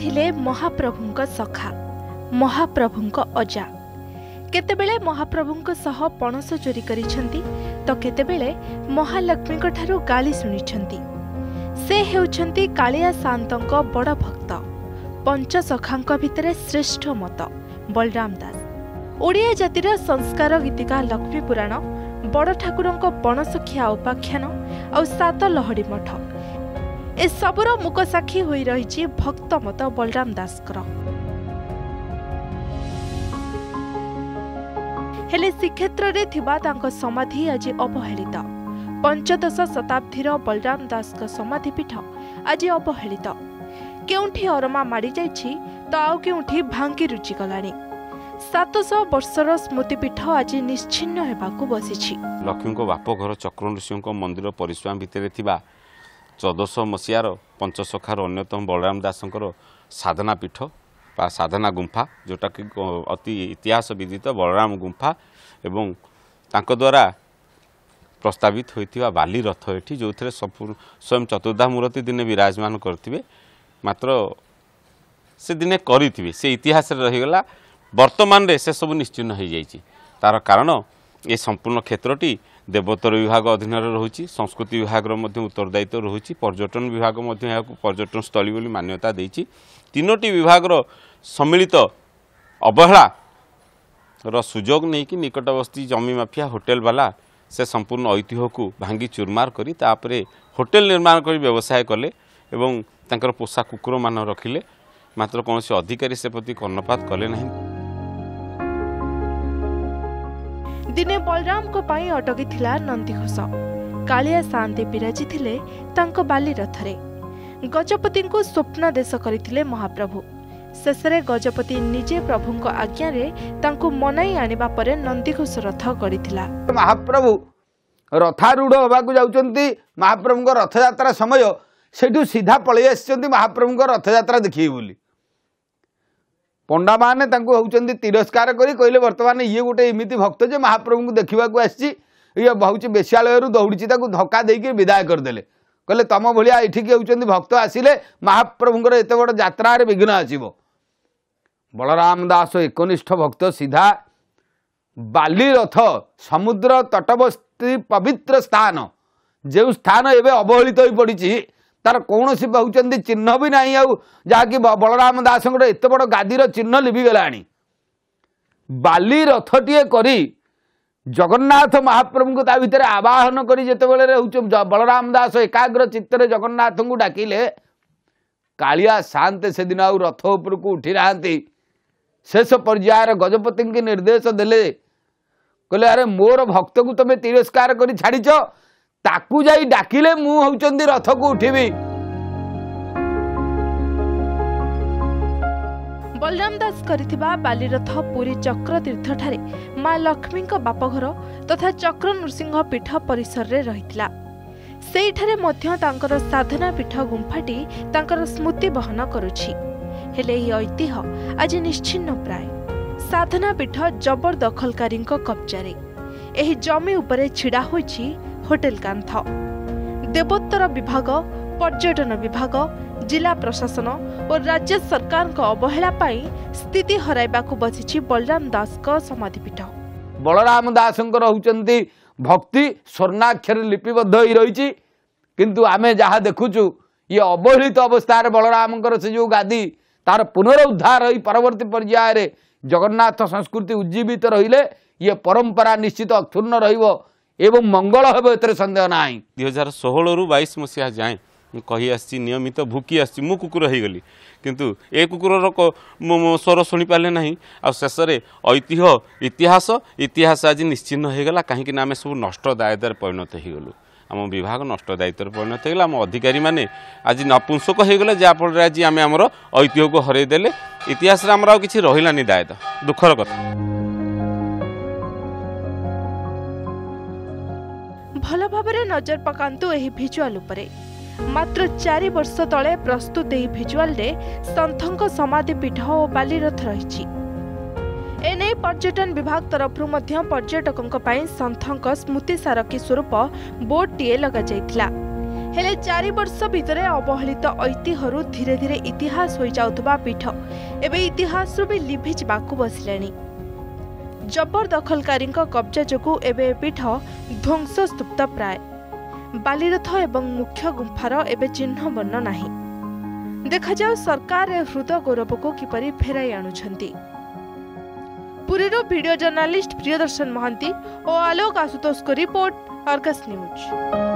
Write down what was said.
थिले महाप्रभुंक सखा महाप्रभुंक अजा। केतेबेले महाप्रभुंक सह पणस चोरी करिसेंती तो केतेबेले महालक्ष्मीक ठारू गाली सुनिसेंती। से हेउछंती कालिया शांतंक बड़ भक्त पंचसखांक भितरे श्रेष्ठ मत बलराम दास। ओडिया जातिर संस्कार गीतिका लक्ष्मी पुराण बड़ ठाकुरंक पणसखिया उपाख्यान आ सात लहड़ी मठ ए सबुर मुकसाक्षी होई रही भक्त मत बलराम दासकर। हेले श्रीक्षेत्र रे थिबा तांक समाधि आज अवहेलित। पंचदश शताब्दीर बलराम दासक समाधिपीठ आज अवहेलित। केउंठी अरमा मारी जाइछि तो आउ केउंठी भांगी रुचि गलाणी। 700 वर्षर स्मृतिपीठ आज निश्चिन्न हेबाकू बसिछि। लक्ष्मी को बाप घर चक्र ऋषि को मंदिर परिश्रम भितरे थिबा 1400 मसीहार पंचसखार अन्यतम बलराम दासंकर साधना पीठ बा साधना गुंफा जोटा कि अति इतिहास विदित बलराम गुंफा एवं तांको द्वारा प्रस्तावित होइथिबा बाली रथ एठी जो थे स्वयं चतुर्धा मूर्ति दिने विराजमान करथिबे। मात्र से दिने करिथिबे से इतिहास रहीगला। वर्तमान रे से सब निश्चिन्न हो जाइछि। तार कारण ए संपूर्ण क्षेत्रटी देवोत्तर विभाग अधीन रही संस्कृति विभाग उत्तरदायित्व रही पर्यटन विभाग पर्यटन स्थली बोली मान्यता देती। तीनोटी विभाग सम्मिलित अवहेलार सुजोग नहीं कि निकटवर्ती जमी माफिया होटेल वाला से संपूर्ण ऐतिह्य को भांगी चूरमार करी तापरे होटेल निर्माण कर व्यवसाय कले एवं तांकर पोषा कुकुर मान रखिले। मात्र कौन अधिकारी से प्रति कर्णपात कले नहीं। दिने बलराम को पाई अटकी थिला नंदीघोष। कालिया शांति विराजी थिले तांको बाली रथरे। गजपति को स्वप्न देश करिथिले महाप्रभु। शेषे गजपति निजे प्रभु को आज्ञा रे तांको मनाई आनिबा परे नंदीघोष रथ गड़िथिला। महाप्रभु रथारूढ़ होबाकू जाउचंती। महाप्रभु को रथ यात्रा समय सेठू सीधा पळै आछचंती महाप्रभु को रथ यात्रा देखिए बोली। पंडा माने तांको होउचंदी तिरस्कार करी कहले वर्तमान ये गोटे इमिति भक्त जे महाप्रभु को देखा आसी ये बहुत बेशियालयू दौड़ी ताकू धक्का देके विदाय करदेले। कहले तम भाया ये होउचंदी भक्त आसिले महाप्रभुंर एत बड़ जात्रार विघ्न आसीबो। बलराम दास एकनिष्ठ भक्त सीधा बाली रथ समुद्र तटवर्ती पवित्र स्थान जो स्थान एवं अवहेलित हो पड़ी तार कौन सी बहुचंदी चिन्ह भी नहीं आउ जहाँकि बलराम दास एत बड़ गादीर चिन्ह लिभिगला। बाली रथटे करी जगन्नाथ महाप्रभु को भितर आवाहन करी करते बलराम दास एकाग्र चित्तरे जगन्नाथ को डाकिले कालिया शांत से दिन आउ रथ उपरक उठी ना। शेष पर्यायर गजपति के निर्देश देले कहले अरे मोर भक्त को तुम तिरस्कार कर छाड़ ताकू जाई डाकिले मु होउचंदी रथ को उठिबी। बलराम दास करिथिबा बाली रथ पूरी चक्र तीर्थ ठारे मां लक्ष्मी को बाप घर तथा चक्र नृसिंह पीठ परिसर रे रहितला। सेई ठारे मध्य तांकर साधना पीठ गुंफाटी तांकर स्मृति बहन करूछि। हेले ई ऐतिह्य आज निश्चिन्न प्राय। साधना पीठ जबरदखलकारी कब्जारे। एही जमी उपरे छिड़ा होइछि होटेल कांथ। देवोत्तर विभाग पर्यटन विभाग जिला प्रशासन और राज्य सरकार का अवहेला पाई स्थिति हराइबाकू बसिछि बलराम दास का समाधिपीठ। बलराम दास होउचंती भक्ति स्वर्णाक्षर लिपिबद्ध ही रही किंतु आमे जहा देखुचु ये अवहेलित अवस्था बलराम से जो गादी तार पुनरुद्धार होई परवर्ती पर्यायर जगन्नाथ संस्कृति उज्जीवित रहिले ये परंपरा निश्चित अक्षुण्ण रहिबो एवं मंगल हे एत सन्देह ना। 2016 रू 22 मसीहा जाए कही आसी नियमित तो भूकी आसी मु कुकुर हो गली किंतु ए कुकुर स्वर शुणी पारे ना। आ शेषे ऐतिह्य इतिहास इतिहास आज निश्चिन्न होगा कहीं आम सब नष्ट दायित्व परिणत होगलु। आम विभाग नष्ट दायित्व परिणत होगा। आम अधिकारी मैंने आज नपुंसक होगले जहाँफल आज आम आम ऐतिह्य को हरईदे इतिहास आमर आज किसी रही दायित्व दुखर कथा। भल भावरे नजर पकांतु एही भिजुआल उपरे। मात्र 4 वर्ष तले प्रस्तुत एही भिजुआल रे संथंक समाधि पीठ ओ बाली रथ रहिछि। एने पर्यटन विभाग तरफरु मध्य पर्यटकंक पई संथंक स्मृति सारकी स्वरूप बोर्ड टीए लगा जाइतला। हेले 4 वर्ष भितरे अवहेलित ऐतिह्यरू धीरे धीरे इतिहास हो जाउतबा पीठ एबे इतिहास रू भी लिभि जाबाकू बसिलेनी। जबरदखलकारी कब्जा जोगु एबे पीठ ध्वंसस्तूप्त प्राय। बालिरथ एवं मुख्य गुंफार एबे चिन्ह बन्न नाही। देखा जाऊ सरकार हृदय गौरव को किपरि फेराई आणुछंती। पुरीरो वीडियो जर्नालिस्ट प्रियदर्शन महांती और आलोक आशुतोष को रिपोर्ट आर्गस न्यूज।